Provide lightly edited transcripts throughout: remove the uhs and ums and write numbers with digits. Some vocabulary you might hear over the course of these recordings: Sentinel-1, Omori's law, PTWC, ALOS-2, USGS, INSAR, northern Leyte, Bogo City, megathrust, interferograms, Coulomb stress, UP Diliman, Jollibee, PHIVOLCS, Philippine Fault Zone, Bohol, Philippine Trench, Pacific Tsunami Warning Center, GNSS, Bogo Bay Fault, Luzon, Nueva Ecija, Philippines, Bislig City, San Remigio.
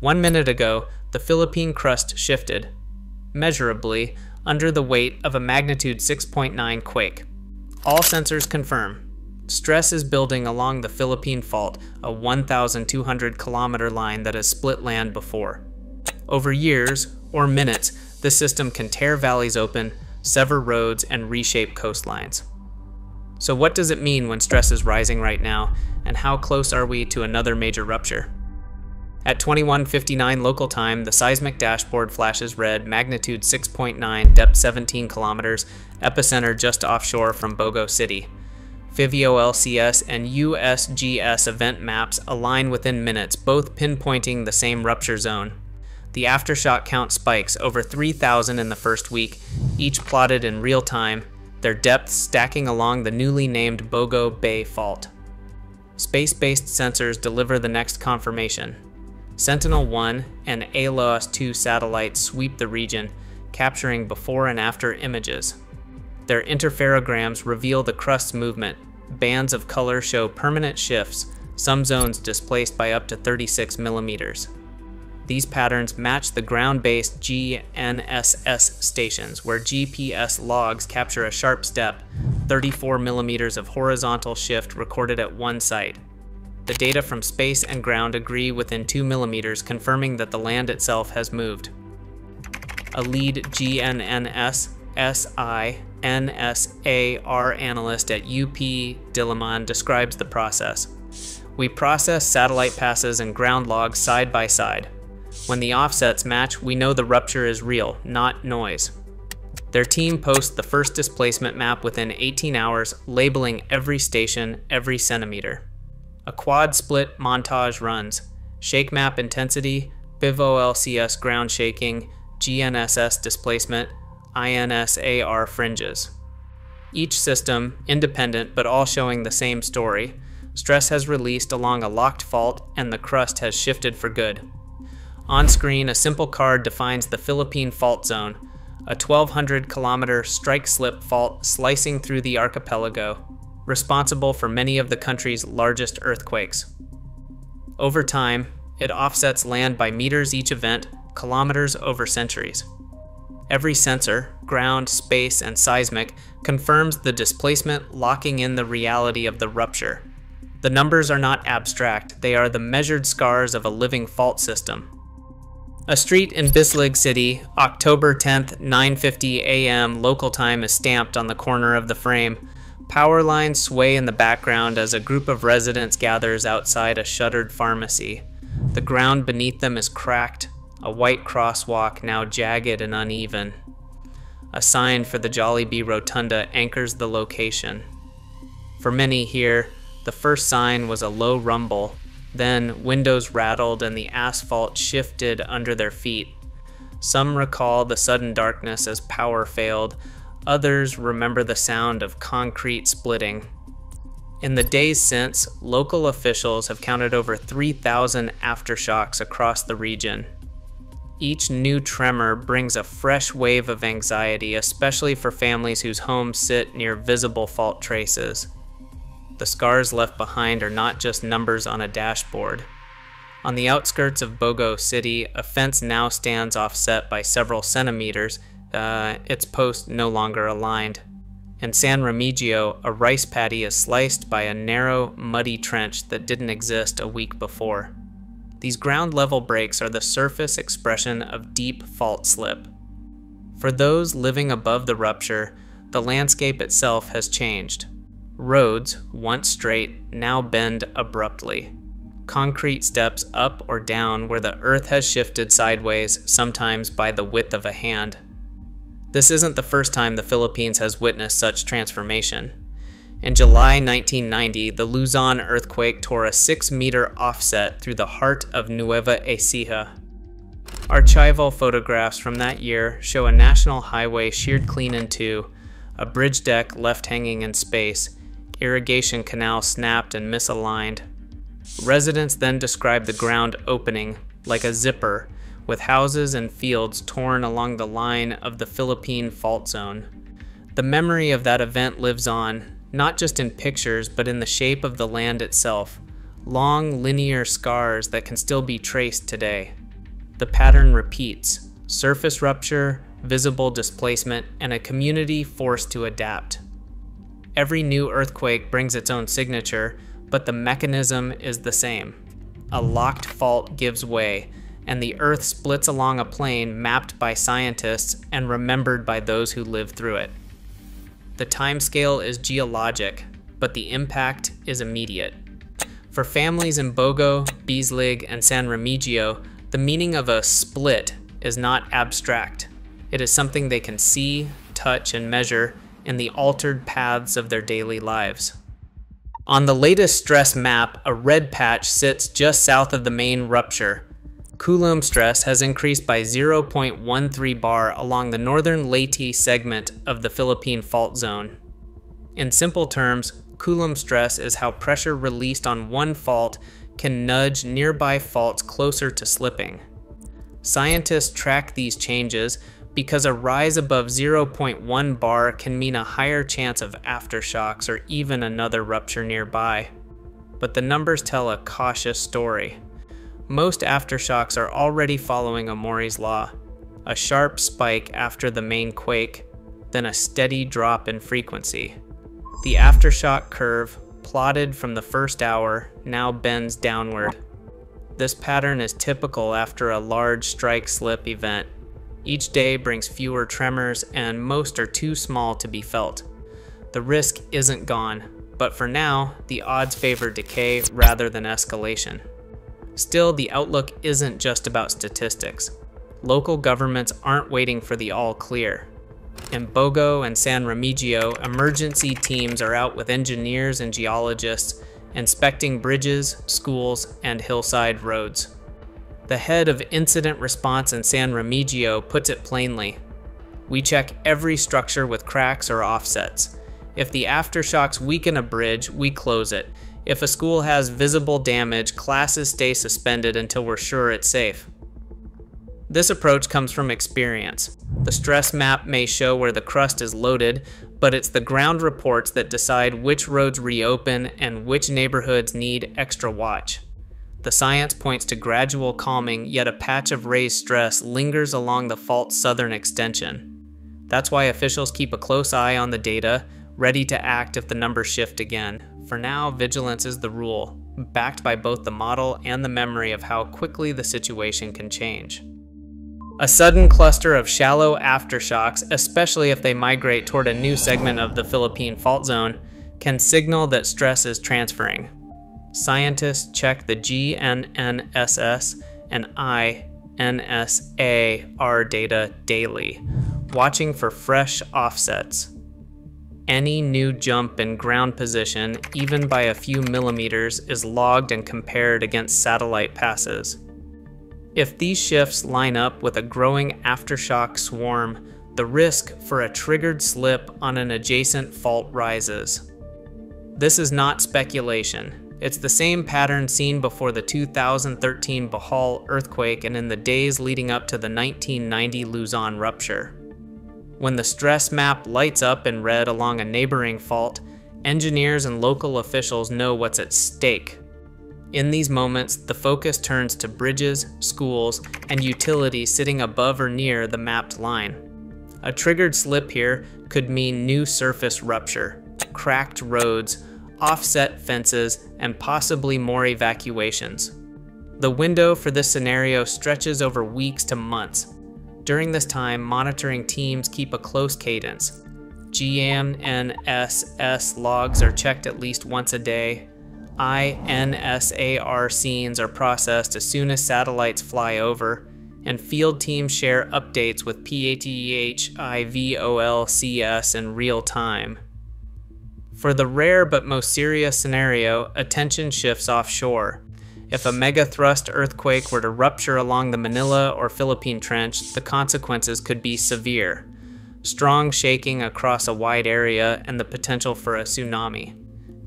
1 minute ago, the Philippine crust shifted, measurably, under the weight of a magnitude 6.9 quake. All sensors confirm. Stress is building along the Philippine Fault, a 1,200 kilometer line that has split land before. Over years, or minutes, this system can tear valleys open, sever roads, and reshape coastlines. So what does it mean when stress is rising right now, and how close are we to another major rupture? At 21:59 local time, the seismic dashboard flashes red, magnitude 6.9, depth 17 kilometers, epicenter just offshore from Bogo City. PHIVOLCS and USGS event maps align within minutes, both pinpointing the same rupture zone. The aftershock count spikes, over 3,000 in the first week, each plotted in real time, their depths stacking along the newly named Bogo Bay Fault. Space-based sensors deliver the next confirmation. Sentinel-1 and ALOS-2 satellites sweep the region, capturing before and after images. Their interferograms reveal the crust's movement. Bands of color show permanent shifts, some zones displaced by up to 36 millimeters. These patterns match the ground-based GNSS stations, where GPS logs capture a sharp step, 34 millimeters of horizontal shift recorded at one site. The data from space and ground agree within 2 millimeters, confirming that the land itself has moved. A lead GNSS/NSAR analyst at UP Diliman describes the process. We process satellite passes and ground logs side by side. When the offsets match, we know the rupture is real, not noise. Their team posts the first displacement map within 18 hours, labeling every station, every centimeter. A quad split montage runs. Shake map intensity, PHIVOLCS ground shaking, GNSS displacement, INSAR fringes. Each system independent but all showing the same story. Stress has released along a locked fault and the crust has shifted for good. On screen, a simple card defines the Philippine Fault Zone, a 1,200 kilometer strike-slip fault slicing through the archipelago, responsible for many of the country's largest earthquakes. Over time, it offsets land by meters each event, kilometers over centuries. Every sensor, ground, space, and seismic, confirms the displacement, locking in the reality of the rupture. The numbers are not abstract, they are the measured scars of a living fault system. A street in Bislig City, October 10th, 9:50 a.m. local time is stamped on the corner of the frame. Power lines sway in the background as a group of residents gathers outside a shuttered pharmacy. The ground beneath them is cracked, a white crosswalk now jagged and uneven. A sign for the Jollibee Rotunda anchors the location. For many here, the first sign was a low rumble. Then, windows rattled and the asphalt shifted under their feet. Some recall the sudden darkness as power failed. Others remember the sound of concrete splitting. In the days since, local officials have counted over 3,000 aftershocks across the region. Each new tremor brings a fresh wave of anxiety, especially for families whose homes sit near visible fault traces. The scars left behind are not just numbers on a dashboard. On the outskirts of Bogo City, a fence now stands offset by several centimeters, its posts no longer aligned. In San Remigio, a rice paddy is sliced by a narrow, muddy trench that didn't exist a week before. These ground-level breaks are the surface expression of deep fault slip. For those living above the rupture, the landscape itself has changed. Roads, once straight, now bend abruptly. Concrete steps up or down where the earth has shifted sideways, sometimes by the width of a hand. This isn't the first time the Philippines has witnessed such transformation. In July 1990, the Luzon earthquake tore a 6-meter offset through the heart of Nueva Ecija. Archival photographs from that year show a national highway sheared clean in two, a bridge deck left hanging in space, irrigation canal snapped and misaligned. Residents then described the ground opening like a zipper, with houses and fields torn along the line of the Philippine Fault Zone. The memory of that event lives on, not just in pictures, but in the shape of the land itself, long linear scars that can still be traced today. the pattern repeats: surface rupture, visible displacement, and a community forced to adapt. Every new earthquake brings its own signature, but the mechanism is the same. A locked fault gives way, and the earth splits along a plane mapped by scientists and remembered by those who lived through it. The timescale is geologic, but the impact is immediate. For families in Bogo, Bislig, and San Remigio, the meaning of a split is not abstract. It is something they can see, touch, and measure in the altered paths of their daily lives. On the latest stress map, a red patch sits just south of the main rupture. Coulomb stress has increased by 0.13 bar along the northern Leyte segment of the Philippine Fault Zone. In simple terms, Coulomb stress is how pressure released on one fault can nudge nearby faults closer to slipping. Scientists track these changes because a rise above 0.1 bar can mean a higher chance of aftershocks or even another rupture nearby. But the numbers tell a cautious story. Most aftershocks are already following Omori's law: a sharp spike after the main quake, then a steady drop in frequency. The aftershock curve, plotted from the first hour, now bends downward. This pattern is typical after a large strike-slip event. Each day brings fewer tremors, and most are too small to be felt. The risk isn't gone, but for now, the odds favor decay rather than escalation. Still, the outlook isn't just about statistics. Local governments aren't waiting for the all-clear. In Bogo and San Remigio, emergency teams are out with engineers and geologists, inspecting bridges, schools, and hillside roads. The head of incident response in San Remigio puts it plainly: we check every structure with cracks or offsets. If the aftershocks weaken a bridge, we close it. If a school has visible damage, classes stay suspended until we're sure it's safe. This approach comes from experience. The stress map may show where the crust is loaded, but it's the ground reports that decide which roads reopen and which neighborhoods need extra watch. The science points to gradual calming, yet a patch of raised stress lingers along the fault's southern extension. That's why officials keep a close eye on the data, ready to act if the numbers shift again. For now, vigilance is the rule, backed by both the model and the memory of how quickly the situation can change. A sudden cluster of shallow aftershocks, especially if they migrate toward a new segment of the Philippine Fault Zone, can signal that stress is transferring. Scientists check the GNSS and INSAR data daily, watching for fresh offsets. Any new jump in ground position, even by a few millimeters, is logged and compared against satellite passes. If these shifts line up with a growing aftershock swarm, the risk for a triggered slip on an adjacent fault rises. This is not speculation. It's the same pattern seen before the 2013 Bohol earthquake and in the days leading up to the 1990 Luzon rupture. When the stress map lights up in red along a neighboring fault, engineers and local officials know what's at stake. In these moments, the focus turns to bridges, schools, and utilities sitting above or near the mapped line. A triggered slip here could mean new surface rupture, cracked roads, offset fences, and possibly more evacuations. The window for this scenario stretches over weeks to months. During this time, monitoring teams keep a close cadence. GNSS logs are checked at least once a day. INSAR scenes are processed as soon as satellites fly over, and field teams share updates with PHIVOLCS in real time. For the rare but most serious scenario, attention shifts offshore. If a megathrust earthquake were to rupture along the Manila or Philippine Trench, the consequences could be severe: strong shaking across a wide area and the potential for a tsunami.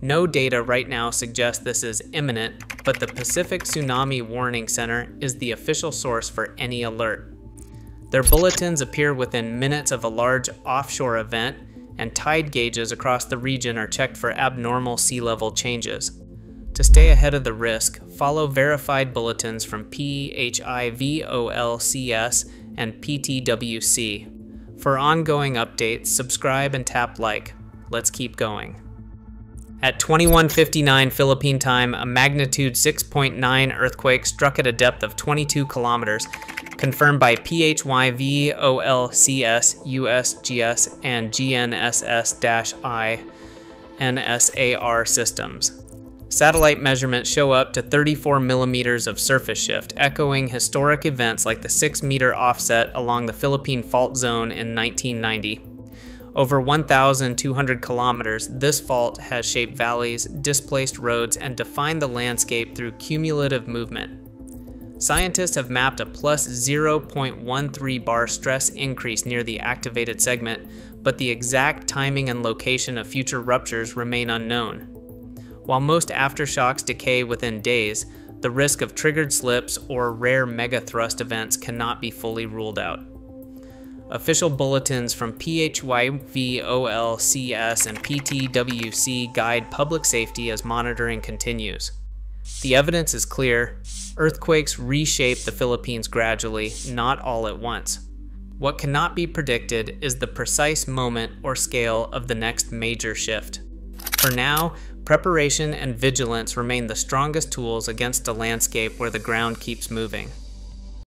No data right now suggests this is imminent, but the Pacific Tsunami Warning Center is the official source for any alert. Their bulletins appear within minutes of a large offshore event, and tide gauges across the region are checked for abnormal sea level changes. To stay ahead of the risk, follow verified bulletins from PHIVOLCS and PTWC. For ongoing updates, subscribe and tap like. Let's keep going. At 21:59 Philippine time, a magnitude 6.9 earthquake struck at a depth of 22 kilometers, confirmed by PHIVOLCS, USGS, and GNSS-I NSAR systems. Satellite measurements show up to 34 millimeters of surface shift, echoing historic events like the 6-meter offset along the Philippine Fault Zone in 1990. Over 1,200 kilometers, this fault has shaped valleys, displaced roads, and defined the landscape through cumulative movement. Scientists have mapped a plus 0.13 bar stress increase near the activated segment, but the exact timing and location of future ruptures remain unknown. While most aftershocks decay within days, the risk of triggered slips or rare megathrust events cannot be fully ruled out. Official bulletins from PHIVOLCS and PTWC guide public safety as monitoring continues. The evidence is clear. Earthquakes reshape the Philippines gradually, not all at once. What cannot be predicted is the precise moment or scale of the next major shift. For now, preparation and vigilance remain the strongest tools against a landscape where the ground keeps moving.